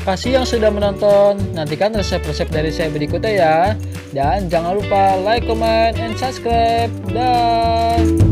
terima kasih yang sudah menonton. Nantikan resep-resep dari saya berikutnya ya. Dan jangan lupa like, comment, and subscribe. Dah.